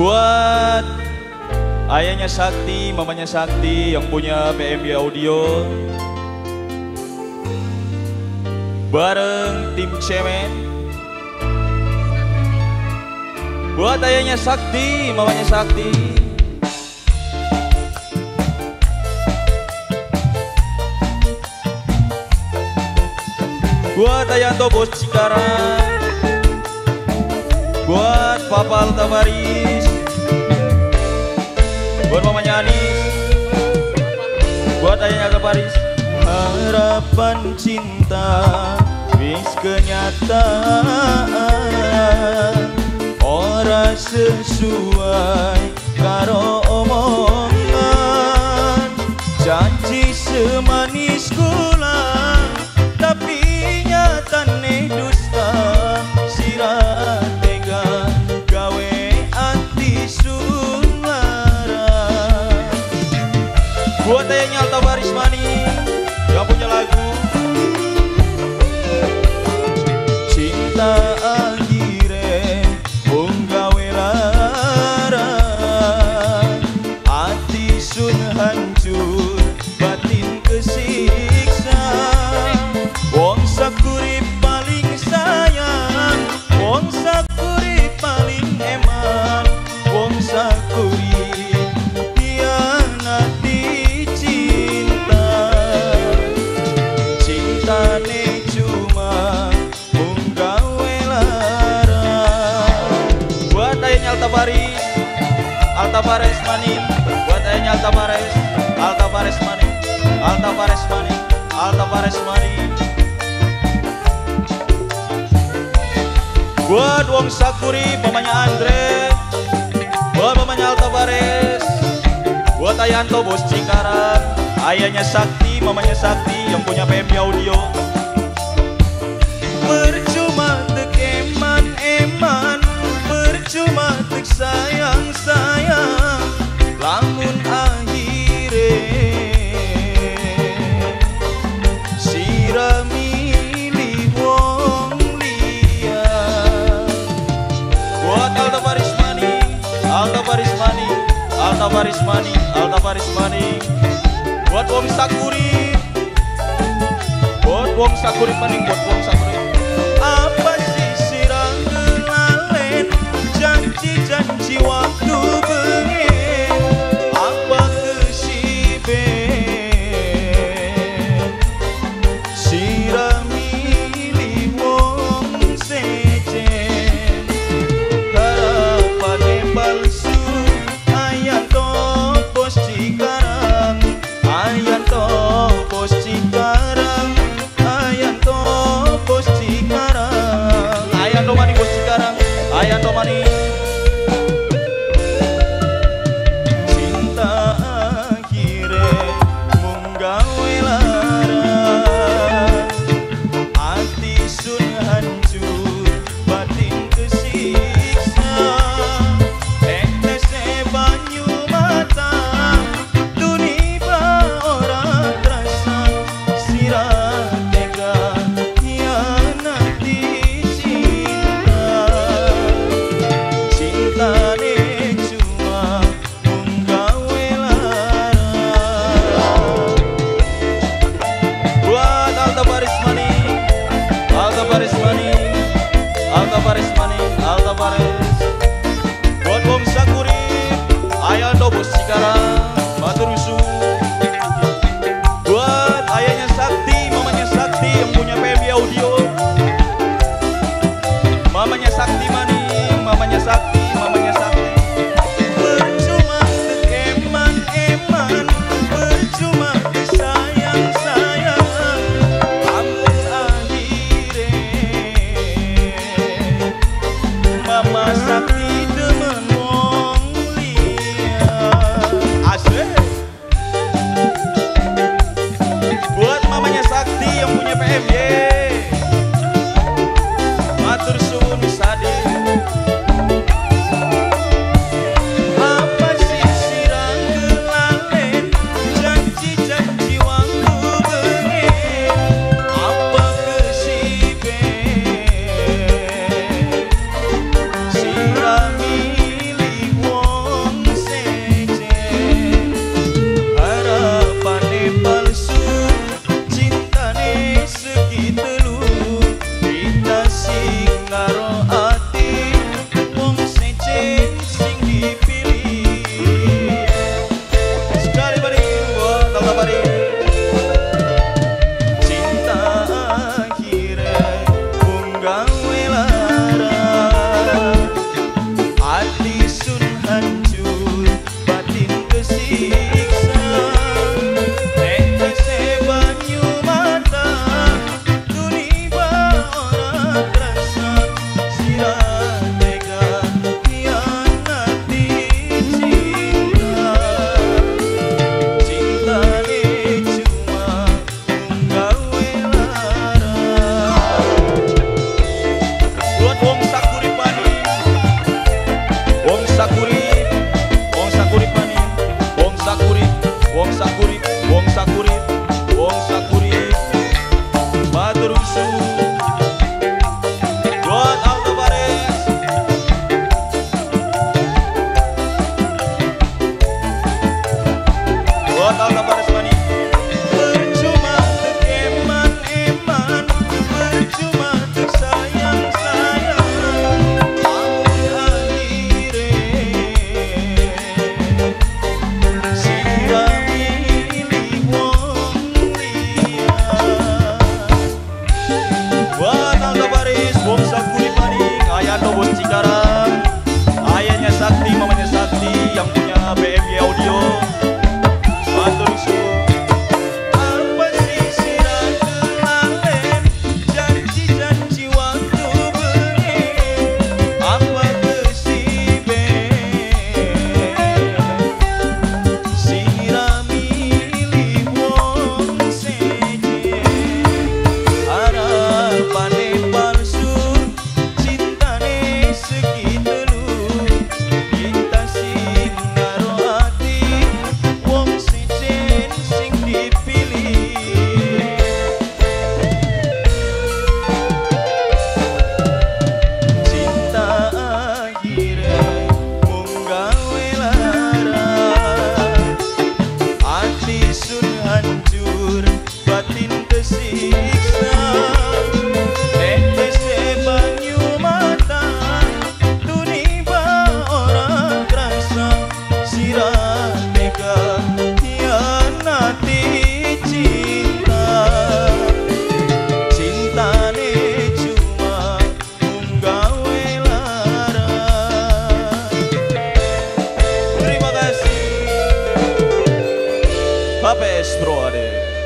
Buat ayahnya Sakti, mamanya Sakti yang punya PMB Audio, bareng tim Cemen. Buat ayahnya Sakti, mamanya Sakti. Buat Ayanto Bos Cikarang, buat Papa Altabaris, buat mamanya Anis, buat ayahnya Altabaris. Harapan cinta wis kenyataan, ora sesuai karo omongan, janji semanis gula tapi nyatane dusta. Sirah tega gawe ati sulara. Buat ayahnya Altabaris Mani yang punya lagu cinta akhire wong gawe lara, ati sun hancur batin kesiksa. Wong sakuri paling sayang, wong sakuri paling eman, wong sakuri hianati cinta. Cintane cuma mung gawe lara. Buat ayahnya Altabaris, Altabaris Manin, buat ayahnya Altabaris, Altabaris Manin, Altabaris Manin, Altabaris Manin. Buat wong sakuri, mamanya Andre, buat mamanya Altabaris, buat Ayanto Bos Cikarang, ayahnya Sakti, mamanya Sakti yang punya PMB Audio. Percuma tek eman-eman, percuma tek sayang-sayang, lamun akhire sirami. Altabaris Mani, Altabaris Mani, Altabaris Mani, Altabaris Mani. Buat wong sakuri, buat wong sakuri maning, buat wong sakuri. Apa sih sirang ngelalen janji-janji waktu bengen? Apa kesiben sirang milih wong sejen? Palsu Ayanto Bos Cikarang, Ayanto Bos Cikarang, Ayanto Bos Cikarang, Ayanto Mani Bos Cikarang, Ayanto Mani. Cinta akhire mung gawe lara, ati sun hancur batin kesiksa. Altabaris Mani, Altabaris Mani, Altabaris. Buat wong sakuri, Ayanto Bos Cikarang, matur nuwun. Buat ayahnya Sakti, mamanya Sakti yang punya PMB Audio. Mamanya Sakti Mani, mamanya Sakti, mamanya Sakti. sakurip, wong sakurip maning, wong sakurip, wong sakurip, wong sakurip, wong sakurip, matur suwun. Maestro,